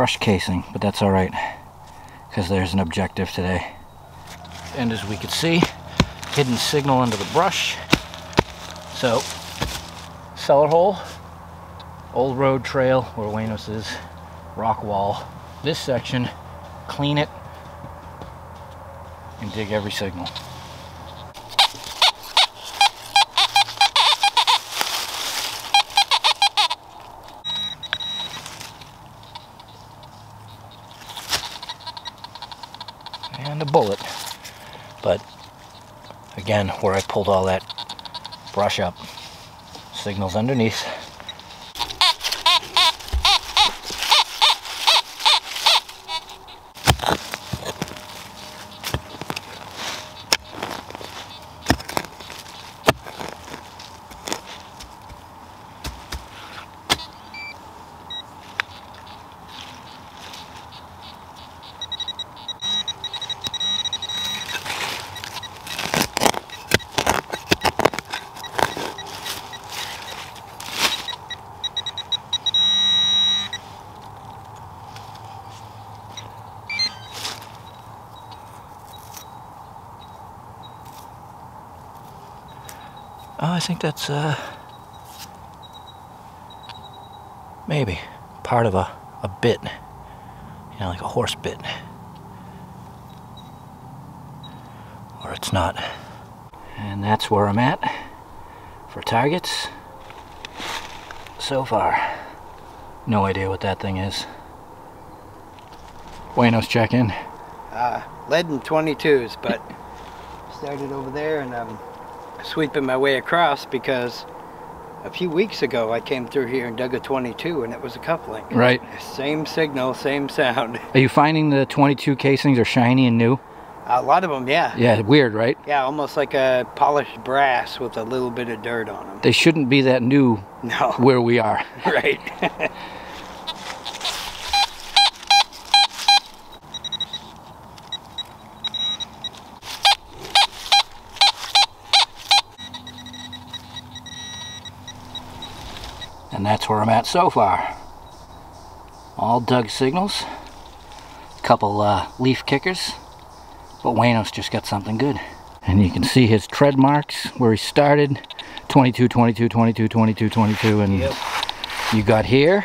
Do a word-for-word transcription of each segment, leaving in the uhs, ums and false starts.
crushed casing, but that's all right because there's an objective today. And as we could see, hidden signal under the brush. So, cellar hole, old road trail where Wanos is, rock wall. This section, clean it and dig every signal. And a bullet. But again, where I pulled all that brush up, signals underneath. Oh, I think that's uh, maybe part of a, a bit, you know, like a horse bit. Or it's not. And that's where I'm at for targets so far. No idea what that thing is. Wanos check in. Uh, lead in twenty-twos, but started over there and um. sweeping my way across, because a few weeks ago I came through here and dug a twenty-two and it was a coupling. Right. Same signal, same sound. Are you finding the twenty-two casings are shiny and new? A lot of them, yeah. Yeah, weird, right? Yeah, almost like a polished brass with a little bit of dirt on them. They shouldn't be that new. No. Where we are. Right. And that's where I'm at so far. All dug signals, a couple uh, leaf kickers, but Wanos just got something good. And you can see his tread marks where he started, twenty-two, twenty-two, twenty-two, twenty-two, twenty-two, and yep. You got here.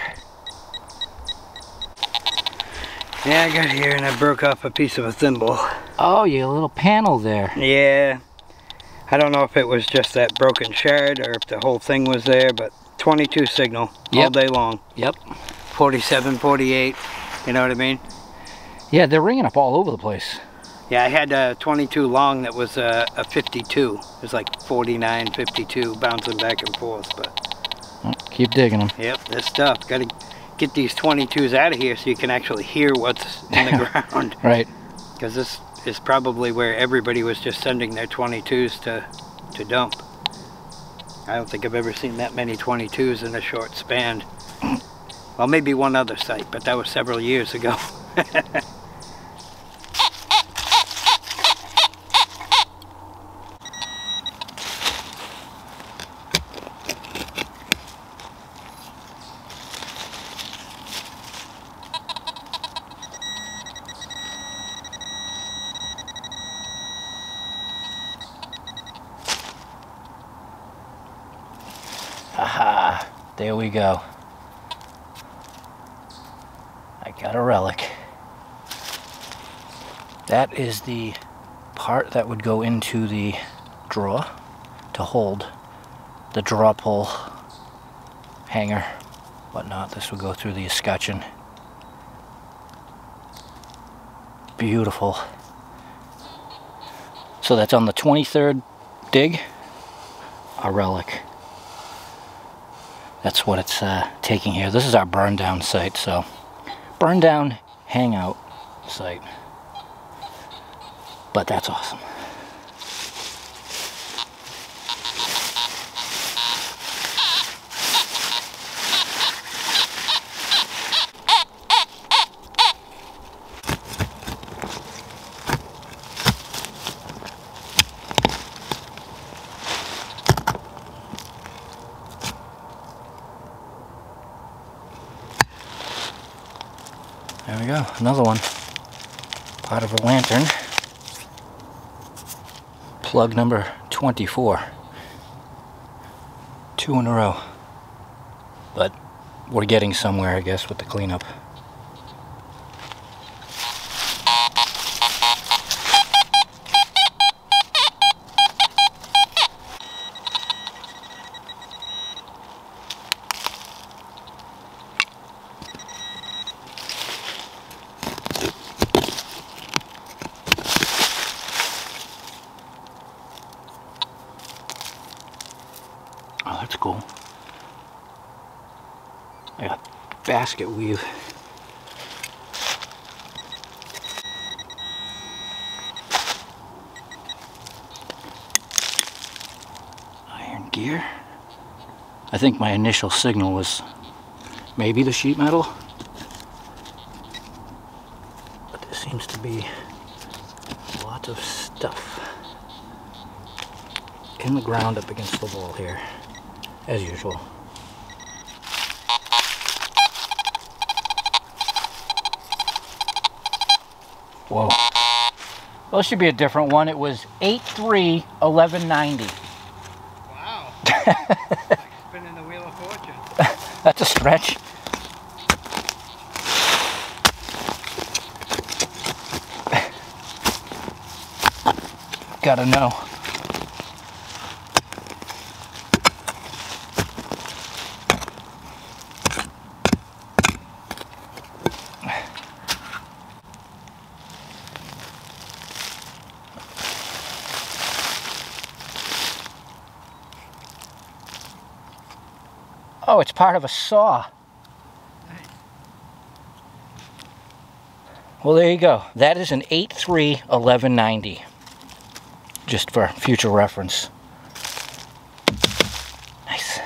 Yeah, I got here and I broke off a piece of a thimble. Oh, you little panel there. Yeah, I don't know if it was just that broken shard or if the whole thing was there, but twenty-two signal, yep. All day long. Yep. forty-seven, forty-eight, you know what I mean? Yeah, they're ringing up all over the place. Yeah, I had a twenty-two long that was a, a fifty-two. It was like forty-nine, fifty-two, bouncing back and forth. But well, keep digging them. Yep, that's tough. Got to get these twenty-twos out of here so you can actually hear what's in the ground. Right. Because this is probably where everybody was just sending their twenty-twos to, to dump. I don't think I've ever seen that many twenty-twos in a short span. Well, maybe one other site, but that was several years ago. Aha, there we go. I got a relic. That is the part that would go into the drawer to hold the draw pull hanger, whatnot. This will go through the escutcheon. Beautiful. So that's on the twenty-third dig, a relic. That's what it's uh, taking here. This is our burn down site, so burn down hangout site. But that's awesome. go, another one. Part of a lantern. Plug number twenty-four. Two in a row. But we're getting somewhere, I guess, with the cleanup. Oh, that's cool. I got a basket weave. Iron gear. I think my initial signal was maybe the sheet metal. But there seems to be lots of stuff in the ground up against the wall here. As usual. Whoa. Well, this should be a different one. It was eight three eleven ninety. Wow. Like spinning the wheel of fortune. That's a stretch. Gotta know. Oh, it's part of a saw. Nice. Well, there you go. That is an eight three eleven ninety, just for future reference. Nice.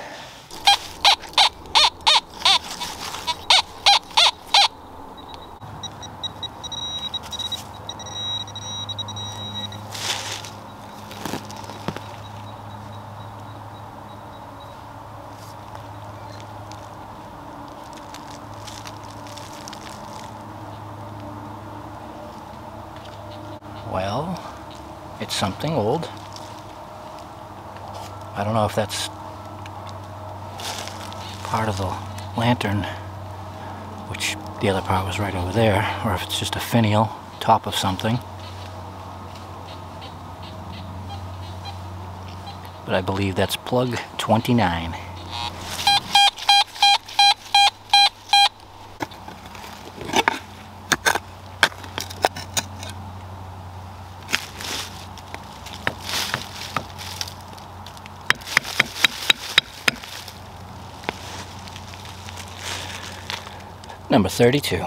Well, it's something old. I don't know if that's part of the lantern, which the other part was right over there, or if it's just a finial top of something. But I believe that's plug twenty-nine. Number thirty-two.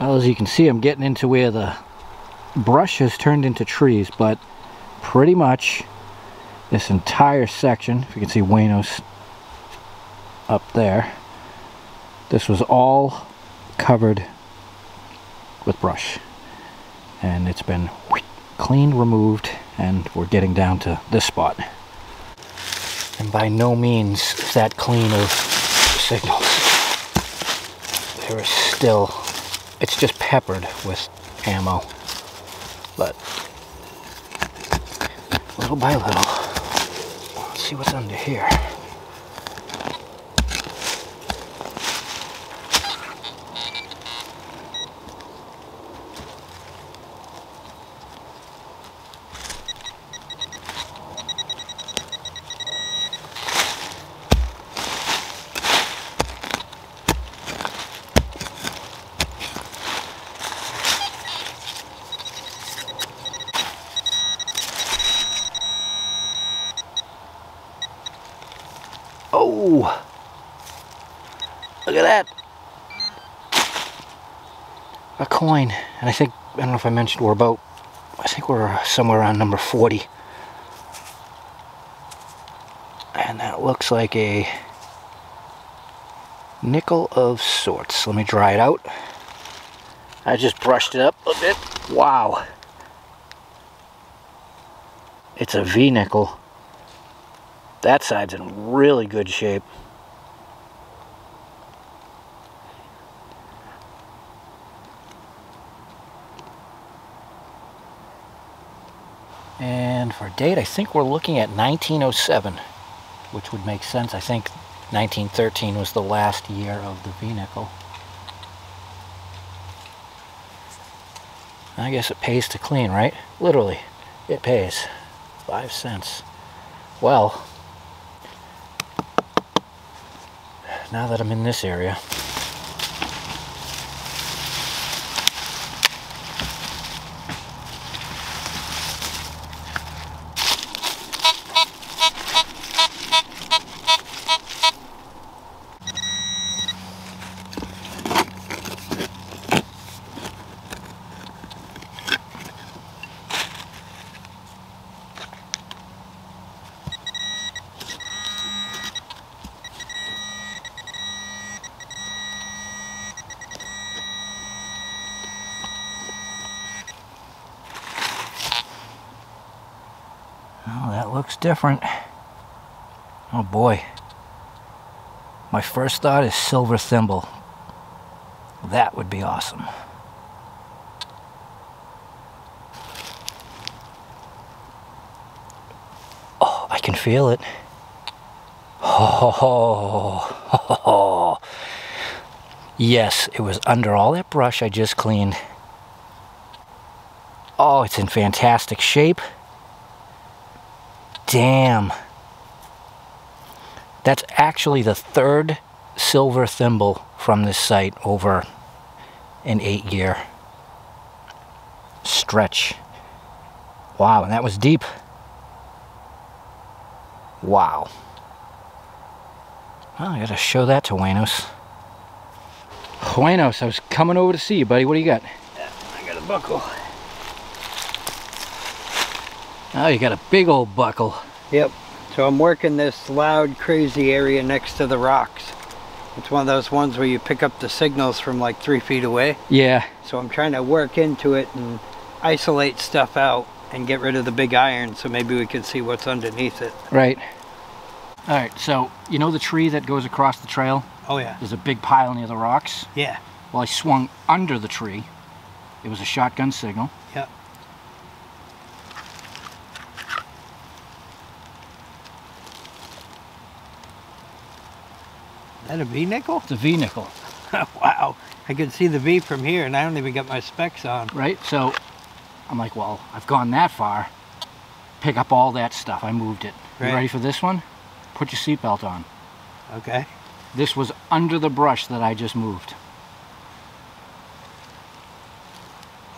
Well, as you can see, I'm getting into where the brush has turned into trees, but pretty much this entire section, if you can see Waynos up there, this was all covered with brush. And it's been cleaned, removed, and we're getting down to this spot. And by no means is that clean of signals. There is still, it's just peppered with ammo. But little by little, let's see what's under here. Oh, look at that. A coin. And I think, I don't know if I mentioned we're about, I think we're somewhere around number forty. And that looks like a nickel of sorts. Let me dry it out. I just brushed it up a bit. Wow. It's a V nickel. That side's in really good shape. And for date, I think we're looking at nineteen oh seven, which would make sense. I think nineteen thirteen was the last year of the V-nickel. I guess it pays to clean, right? Literally, it pays. Five cents. Well, now that I'm in this area, looks different. Oh boy. My first thought is silver thimble. That would be awesome. Oh, I can feel it. Oh, yes, it was under all that brush I just cleaned. Oh, it's in fantastic shape. Damn. That's actually the third silver thimble from this site over an eight-year stretch. Wow, and that was deep. Wow. Well, I gotta show that to Juanos. Juanos, I was coming over to see you, buddy. What do you got? I got a buckle. Oh, you got a big old buckle. Yep. So I'm working this loud, crazy area next to the rocks. It's one of those ones where you pick up the signals from like three feet away. Yeah. So I'm trying to work into it and isolate stuff out and get rid of the big iron so maybe we can see what's underneath it. Right. All right. So you know the tree that goes across the trail? Oh, yeah. There's a big pile near the rocks? Yeah. Well, I swung under the tree. It was a shotgun signal. Yep. Is that a V-nickel? It's a V-nickel. Wow. I could see the V from here and I don't even got my specs on. Right? So I'm like, well, I've gone that far. Pick up all that stuff. I moved it. Right. You ready for this one? Put your seatbelt on. Okay. This was under the brush that I just moved.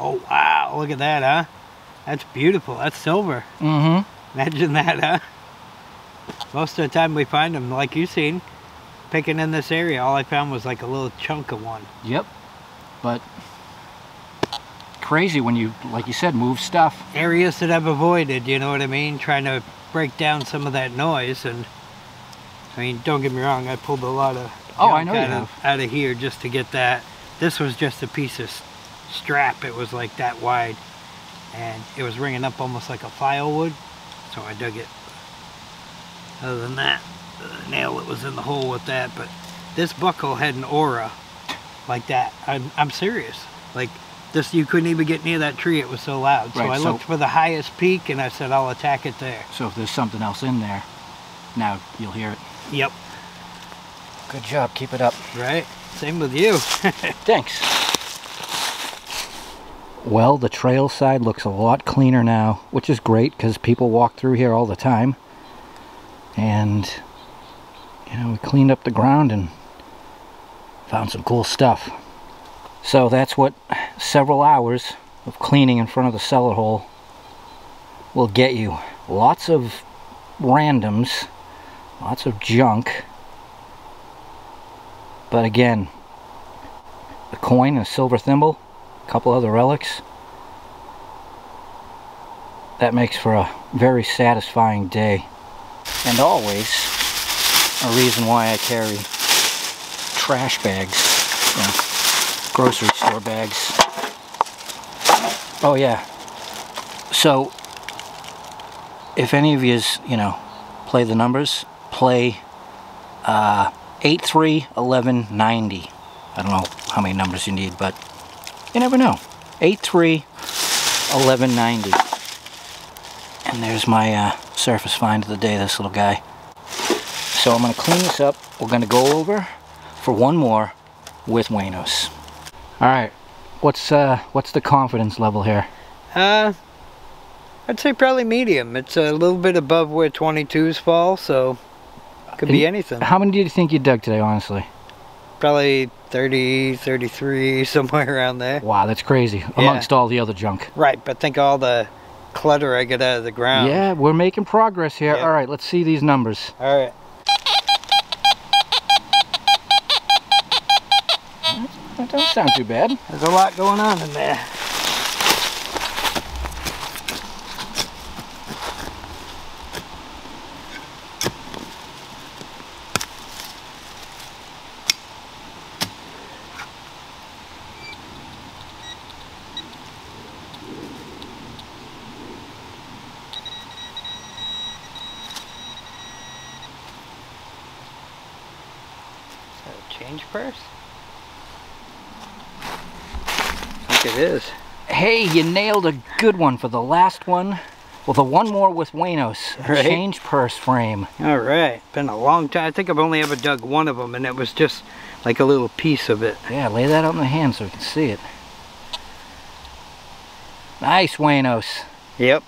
Oh, wow. Look at that, huh? That's beautiful. That's silver. Mm-hmm. Imagine that, huh? Most of the time we find them, like you've seen, picking in this area, all I found was like a little chunk of one. Yep. But crazy when you, like you said, move stuff. Areas that I've avoided, you know what I mean? Trying to break down some of that noise. And I mean, don't get me wrong, I pulled a lot of oh, I know you have. out of here just to get that. This was just a piece of strap. It was like that wide. And it was ringing up almost like a firewood. So I dug it. Other than that, the nail that was in the hole with that, but this buckle had an aura like that. I'm, I'm serious. Like this, you couldn't even get near that tree. It was so loud. Right, so I so looked for the highest peak and I said, I'll attack it there. So if there's something else in there, now you'll hear it. Yep. Good job. Keep it up. Right. Same with you. Thanks. Well, the trail side looks a lot cleaner now, which is great because people walk through here all the time. And you know, we cleaned up the ground and found some cool stuff. So that's what several hours of cleaning in front of the cellar hole will get you. Lots of randoms, lots of junk. But again, a coin, a silver thimble, a couple other relics. That makes for a very satisfying day. And always a reason why I carry trash bags, you know, grocery store bags. Oh yeah. So if any of you, you know, play the numbers, play uh, eight three eleven ninety. I don't know how many numbers you need, but you never know. eight three eleven ninety. And there's my uh, surface find of the day, this little guy. So I'm going to clean this up. We're going to go over for one more with Wanos. All right, what's uh, what's the confidence level here? Uh, I'd say probably medium. It's a little bit above where twenty-twos fall, so could be anything. How many do you think you dug today, honestly? Probably thirty, thirty-three, somewhere around there. Wow, that's crazy, amongst yeah. all the other junk. Right, but think all the clutter I get out of the ground. Yeah, we're making progress here. Yep. All right, let's see these numbers. All right. That doesn't sound too bad. There's a lot going on in there. Is that a change purse? It is. Hey, you nailed a good one for the last one. Well, the one more with Wanos. Right? Change purse frame. All right. Been a long time. I think I've only ever dug one of them, and it was just like a little piece of it. Yeah, lay that out in the hand so we can see it. Nice, Wanos. Yep.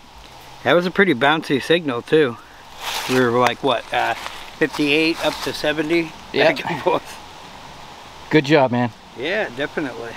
That was a pretty bouncy signal, too. We were like, what, uh, fifty-eight up to seventy? Yeah. Back and forth. Good job, man. Yeah, definitely.